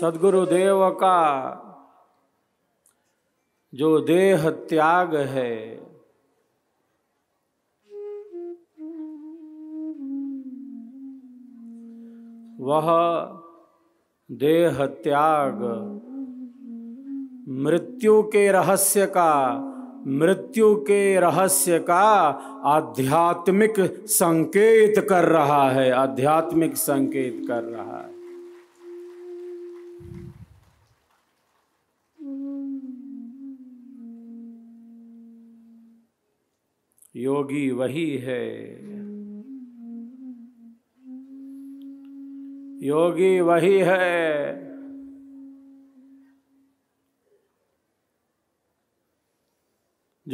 सद्गुरु देव का जो देह त्याग है, वह देह त्याग मृत्यु के रहस्य का आध्यात्मिक संकेत कर रहा है, आध्यात्मिक संकेत कर रहा है। योगी वही है, योगी वही है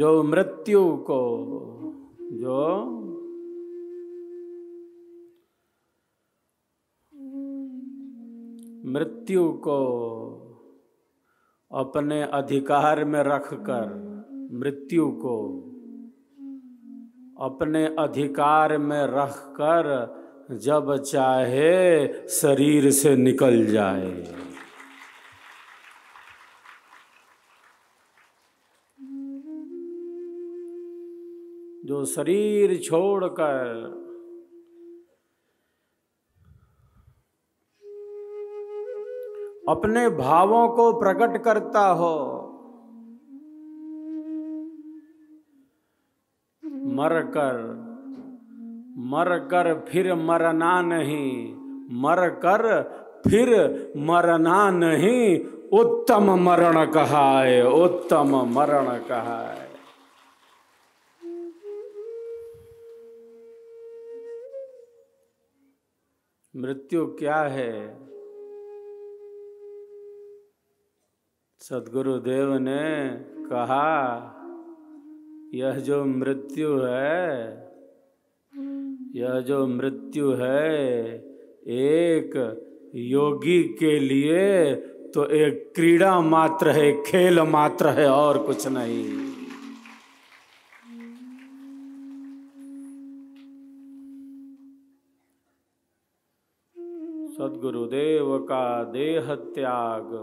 जो मृत्यु को अपने अधिकार में रखकर जब चाहे शरीर से निकल जाए। जो शरीर छोड़कर अपने भावों को प्रकट करता हो, मर कर फिर मरना नहीं, उत्तम मरण कहा है, उत्तम मरण कहा है। मृत्यु क्या है? सद्गुरुदेव ने कहा यह जो मृत्यु है एक योगी के लिए तो एक क्रीड़ा मात्र है, खेल मात्र है, और कुछ नहीं। सद्गुरुदेव का देह त्याग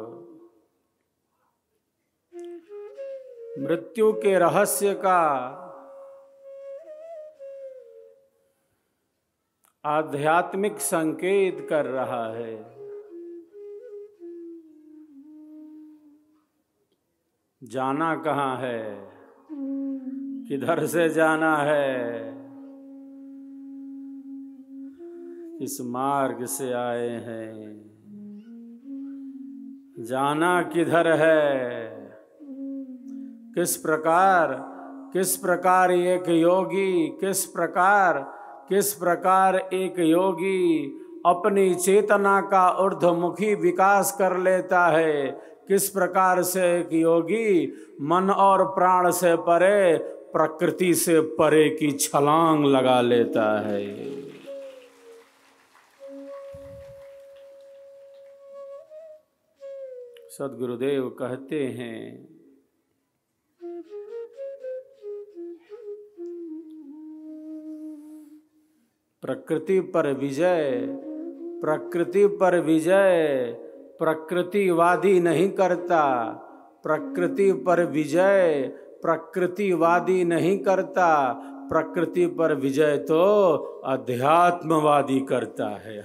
मृत्यु के रहस्य का आध्यात्मिक संकेत कर रहा है। जाना कहाँ है, किधर से जाना है, इस मार्ग से आए हैं। जाना किधर है, किस प्रकार एक योगी अपनी चेतना का ऊर्ध्वमुखी विकास कर लेता है, किस प्रकार से एक योगी मन और प्राण से परे, प्रकृति से परे की छलांग लगा लेता है। सद्गुरुदेव कहते हैं, प्रकृति पर विजय प्रकृतिवादी नहीं करता, प्रकृति पर विजय तो अध्यात्मवादी करता है।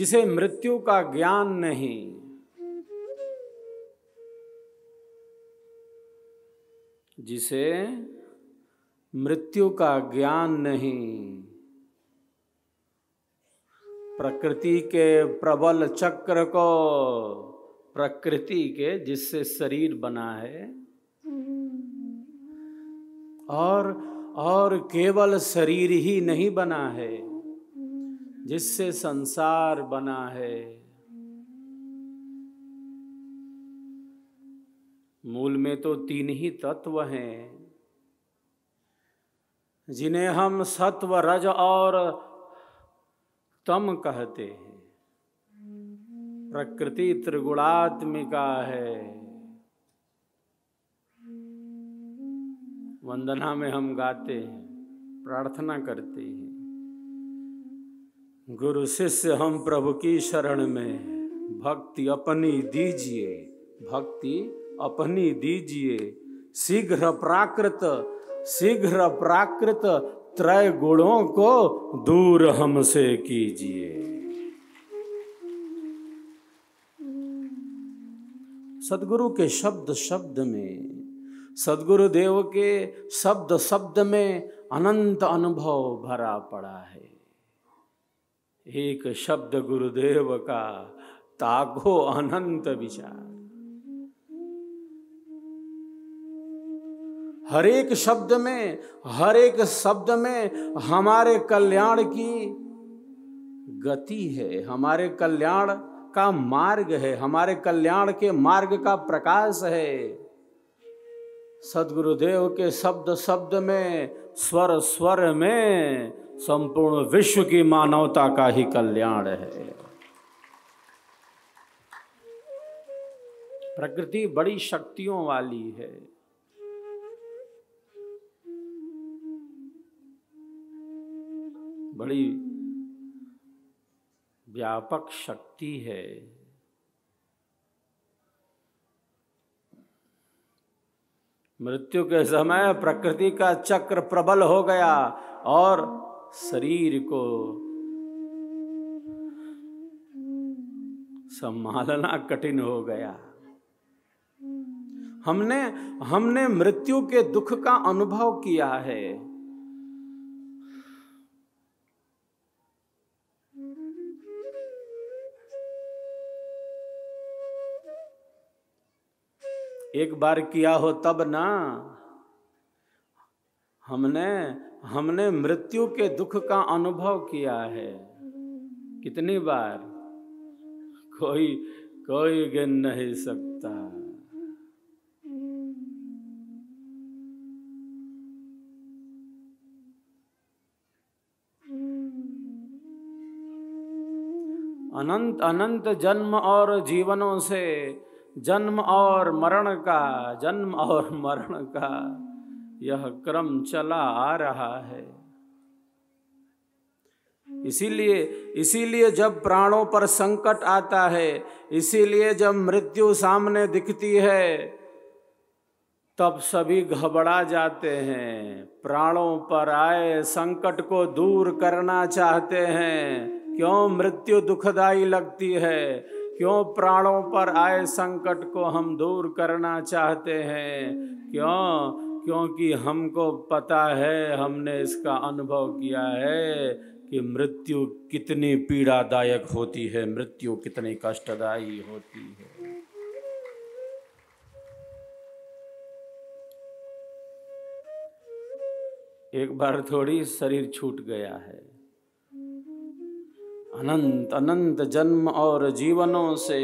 जिसे मृत्यु का ज्ञान नहीं, प्रकृति के प्रबल चक्र को, प्रकृति के जिससे शरीर बना है और केवल शरीर ही नहीं बना है, जिससे संसार बना है। मूल में तो तीन ही तत्व हैं जिन्हें हम सत्व, रज और तम कहते हैं। प्रकृति त्रिगुणात्मिका है। वंदना में हम गाते हैं, प्रार्थना करते हैं, गुरु शिष्य हम प्रभु की शरण में, भक्ति अपनी दीजिए शीघ्र प्राकृत त्रय गुणों को दूर हमसे कीजिए। सदगुरु के शब्द में, सदगुरु देव के शब्द में अनंत अनुभव भरा पड़ा है। एक शब्द गुरुदेव का ताको अनंत विचार, हर एक शब्द में हमारे कल्याण की गति है, हमारे कल्याण का मार्ग है, हमारे कल्याण के मार्ग का प्रकाश है। सदगुरुदेव के शब्द में, स्वर में संपूर्ण विश्व की मानवता का ही कल्याण है। प्रकृति बड़ी शक्तियों वाली है। बड़ी व्यापक शक्ति है। मृत्यु के समय प्रकृति का चक्र प्रबल हो गया और शरीर को संभालना कठिन हो गया। हमने मृत्यु के दुख का अनुभव किया है। एक बार किया हो तब ना, हमने मृत्यु के दुख का अनुभव किया है। कितनी बार, कोई गिन नहीं सकता। अनंत जन्म और जीवनों से, जन्म और मरण का यह क्रम चला आ रहा है। इसीलिए जब प्राणों पर संकट आता है, इसीलिए जब मृत्यु सामने दिखती है, तब सभी घबरा जाते हैं। प्राणों पर आए संकट को दूर करना चाहते हैं। क्यों मृत्यु दुखदाई लगती है? क्यों प्राणों पर आए संकट को हम दूर करना चाहते हैं? क्योंकि हमको पता है, हमने इसका अनुभव किया है कि मृत्यु कितनी पीड़ादायक होती है, मृत्यु कितनी कष्टदायी होती है। एक बार थोड़ी शरीर छूट गया है। अनंत जन्म और जीवनों से,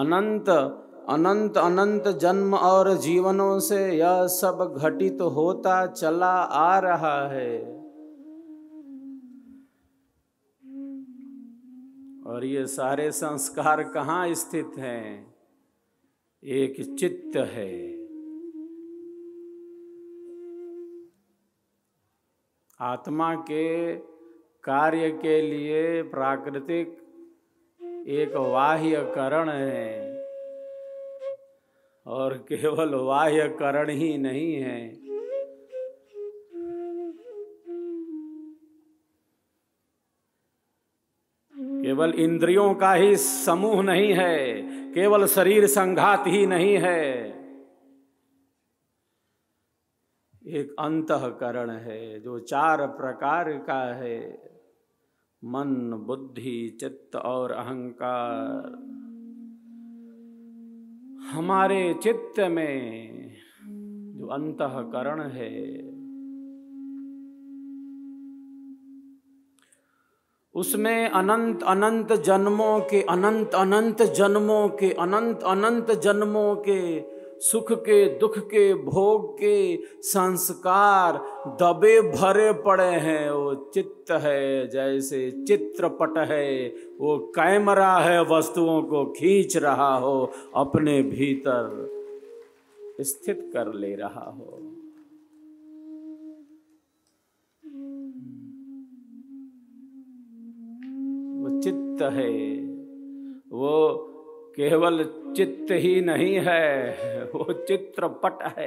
अनंत जन्म और जीवनों से यह सब घटित होता चला आ रहा है। और ये सारे संस्कार कहाँ स्थित हैं? एक चित्त है। आत्मा के कार्य के लिए प्राकृतिक एक बाह्यकरण है, और केवल बाह्यकरण ही नहीं है, केवल इंद्रियों का ही समूह नहीं है, केवल शरीर संघात ही नहीं है, एक अंतःकरण है जो 4 प्रकार का है: मन, बुद्धि, चित्त और अहंकार। हमारे चित्त में जो अंतःकरण है, उसमें अनंत अनंत जन्मों के सुख के, दुख के, भोग के संस्कार दबे भरे पड़े हैं। वो चित्त है, जैसे चित्रपट है, वो कैमरा है, वस्तुओं को खींच रहा हो, अपने भीतर स्थित कर ले रहा हो। चित्त है, वो केवल चित्त ही नहीं है, वो चित्रपट है,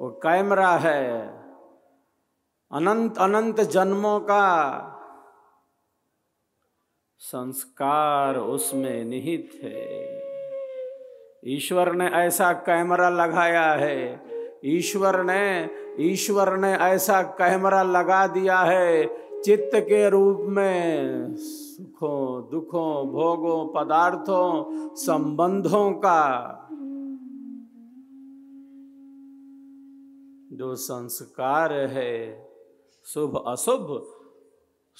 वो कैमरा है, अनंत अनंत जन्मों का संस्कार उसमें निहित है। ईश्वर ने ऐसा कैमरा लगाया है, ईश्वर ने ऐसा कैमरा लगा दिया है चित्त के रूप में, सुखों दुखों भोगों पदार्थों संबंधों का जो संस्कार है, शुभ अशुभ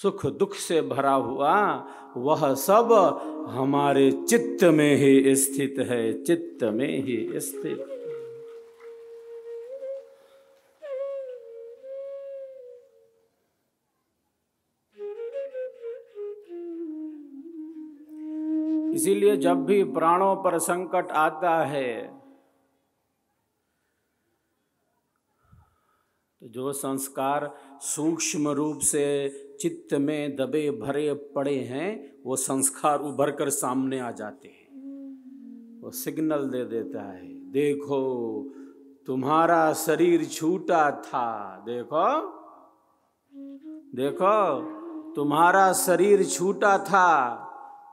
सुख दुख से भरा हुआ, वह सब हमारे चित्त में ही स्थित है, चित्त में ही स्थित। इसीलिए जब भी प्राणों पर संकट आता है तो जो संस्कार सूक्ष्म रूप से चित्त में दबे भरे पड़े हैं, वो संस्कार उभर कर सामने आ जाते हैं। वो सिग्नल दे देता है, देखो तुम्हारा शरीर छूटा था, देखो देखो तुम्हारा शरीर छूटा था,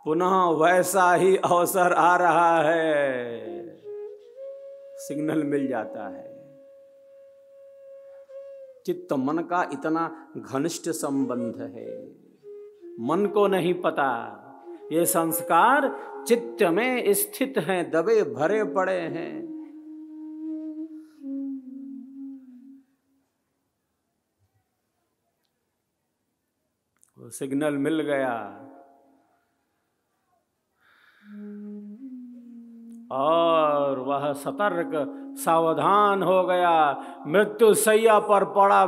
पुनः वैसा ही अवसर आ रहा है। सिग्नल मिल जाता है। चित्त मन का इतना घनिष्ठ संबंध है, मन को नहीं पता। ये संस्कार चित्त में स्थित हैं, दबे भरे पड़े हैं। वो सिग्नल मिल गया और वह सतर्क सावधान हो गया। मृत्युशैया पर पड़ा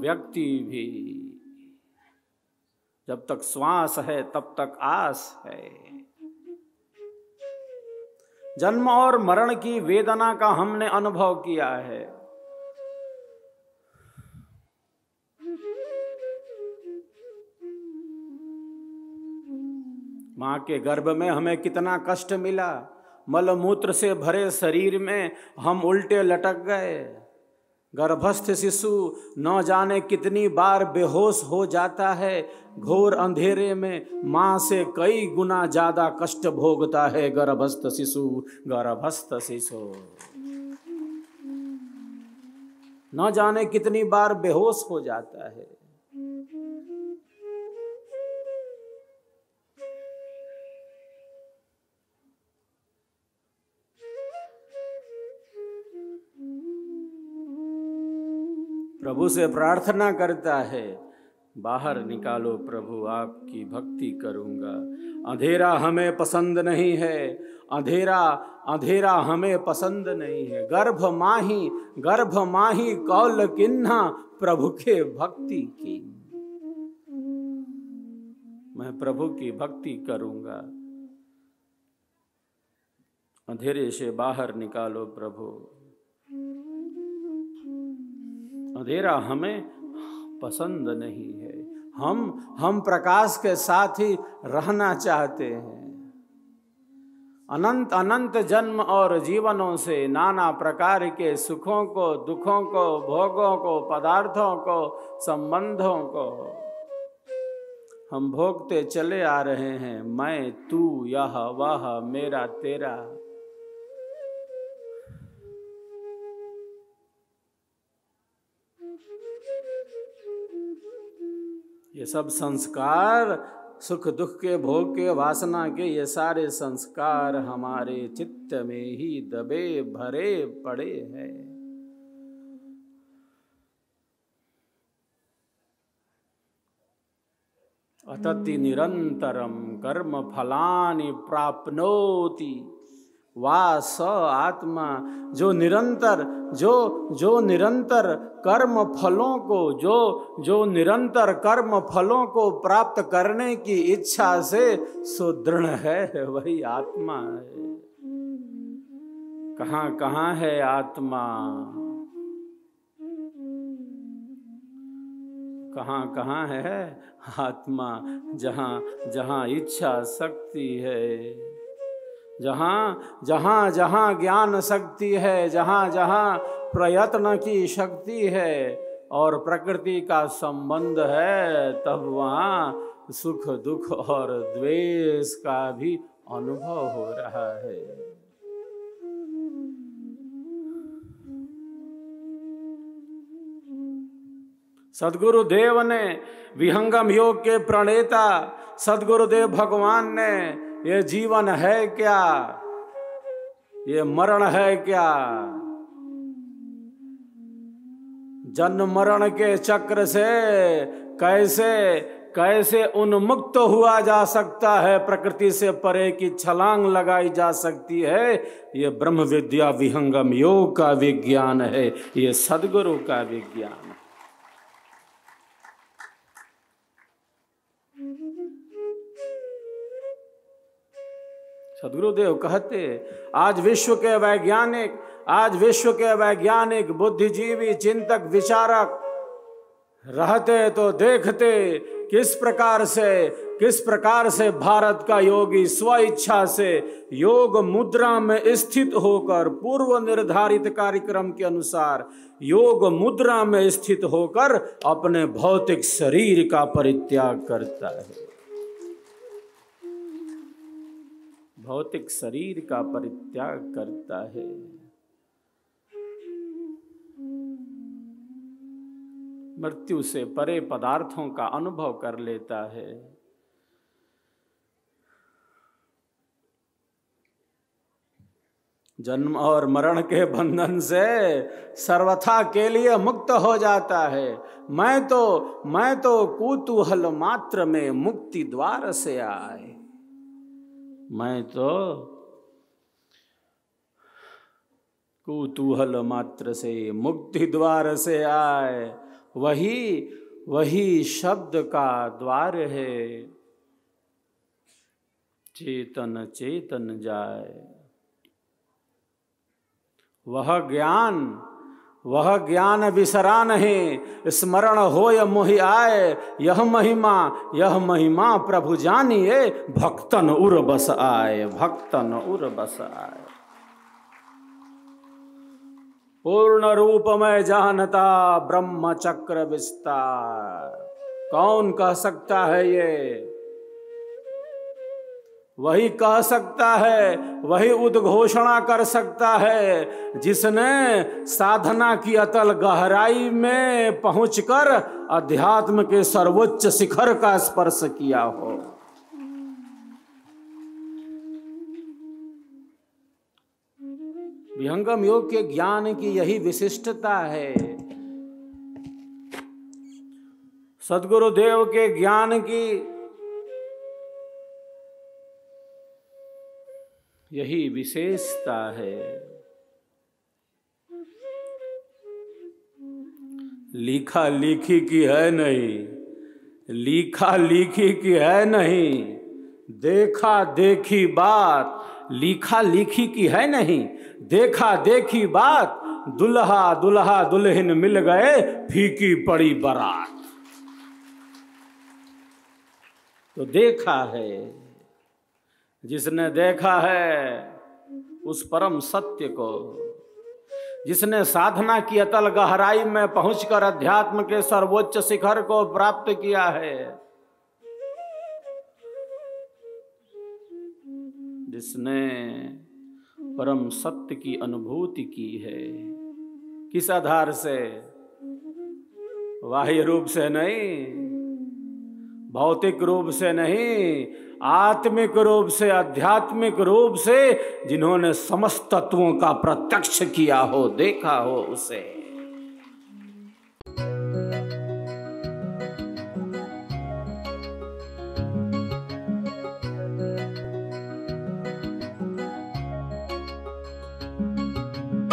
व्यक्ति भी जब तक श्वास है तब तक आस है। जन्म और मरण की वेदना का हमने अनुभव किया है। माँ के गर्भ में हमें कितना कष्ट मिला, मलमूत्र से भरे शरीर में हम उल्टे लटक गए, गर्भस्थ शिशु न जाने कितनी बार बेहोश हो जाता है, घोर अंधेरे में माँ से कई गुना ज़्यादा कष्ट भोगता है गर्भस्थ शिशु। न जाने कितनी बार बेहोश हो जाता है। प्रभु से प्रार्थना करता है, बाहर निकालो प्रभु, आपकी भक्ति करूंगा। अंधेरा हमें पसंद नहीं है, अंधेरा हमें पसंद नहीं है। गर्भ माही कौल किन्हा प्रभु के भक्ति की, मैं प्रभु की भक्ति करूंगा। अंधेरे से बाहर निकालो प्रभु, अंधेरा हमें पसंद नहीं है, हम प्रकाश के साथ ही रहना चाहते हैं। अनंत अनंत जन्म और जीवनों से नाना प्रकार के सुखों को, दुखों को, भोगों को, पदार्थों को, संबंधों को हम भोगते चले आ रहे हैं। मैं, तू, यह, वह, मेरा, तेरा। ये सब संस्कार, सुख दुख के, भोग के, वासना के, ये सारे संस्कार हमारे चित्त में ही दबे भरे पड़े हैं। अतति निरंतरम कर्म फलानि प्राप्नोति वास आत्मा। जो निरंतर कर्म फलों को, जो निरंतर कर्म फलों को प्राप्त करने की इच्छा से सुदृढ़ है, वही आत्मा है। कहाँ कहाँ है आत्मा? कहाँ कहाँ है आत्मा, जहाँ जहाँ इच्छा शक्ति है, जहाँ जहाँ जहाँ ज्ञान शक्ति है, जहाँ जहाँ प्रयत्न की शक्ति है और प्रकृति का संबंध है, तब वहाँ सुख दुख और द्वेष का भी अनुभव हो रहा है। सद्गुरु देव ने, विहंगम योग के प्रणेता सद्गुरुदेव भगवान ने, ये जीवन है क्या, ये मरण है क्या, जन्म मरण के चक्र से कैसे कैसे उन्मुक्त हुआ जा सकता है, प्रकृति से परे की छलांग लगाई जा सकती है, ये ब्रह्म विद्या विहंगम योग का विज्ञान है, ये सद्गुरु का विज्ञान है। सद्गुरुदेव कहते, आज विश्व के वैज्ञानिक बुद्धिजीवी, चिंतक, विचारक रहते तो देखते किस प्रकार से भारत का योगी स्व इच्छा से योग मुद्रा में स्थित होकर, पूर्व निर्धारित कार्यक्रम के अनुसार योग मुद्रा में स्थित होकर अपने भौतिक शरीर का परित्याग करता है, भौतिक शरीर का परित्याग करता है। मृत्यु से परे पदार्थों का अनुभव कर लेता है। जन्म और मरण के बंधन से सर्वथा के लिए मुक्त हो जाता है। मैं तो कुतूहल मात्र में मुक्ति द्वार से आए, मैं तो कुतूहल मात्र से मुक्ति द्वार से आए, वही शब्द का द्वार है। चेतन चेतन जाए, वह ज्ञान विसरा नहीं, स्मरण हो या मोहि आए, यह महिमा प्रभु जानिए, भक्तन उर बस आए। पूर्ण रूप में जानता ब्रह्म चक्र विस्तार, कौन कह सकता है ये? वही कह सकता है, वही उद्घोषणा कर सकता है जिसने साधना की अतल गहराई में पहुंचकर अध्यात्म के सर्वोच्च शिखर का स्पर्श किया हो। विहंगम योग के ज्ञान की यही विशिष्टता है, सद्गुरुदेव के ज्ञान की यही विशेषता है। लिखा लिखी की है नहीं, देखा देखी बात। लिखा लिखी की है नहीं, देखा देखी बात। दुल्हा दुल्हन मिल गए, फीकी पड़ी बारात। तो देखा है, जिसने देखा है उस परम सत्य को, जिसने साधना की अतल गहराई में पहुंचकर अध्यात्म के सर्वोच्च शिखर को प्राप्त किया है, जिसने परम सत्य की अनुभूति की है। किस आधार से? बाह्य रूप से नहीं, भौतिक रूप से नहीं, आत्मिक रूप से, आध्यात्मिक रूप से, जिन्होंने समस्त तत्वों का प्रत्यक्ष किया हो, देखा हो उसे।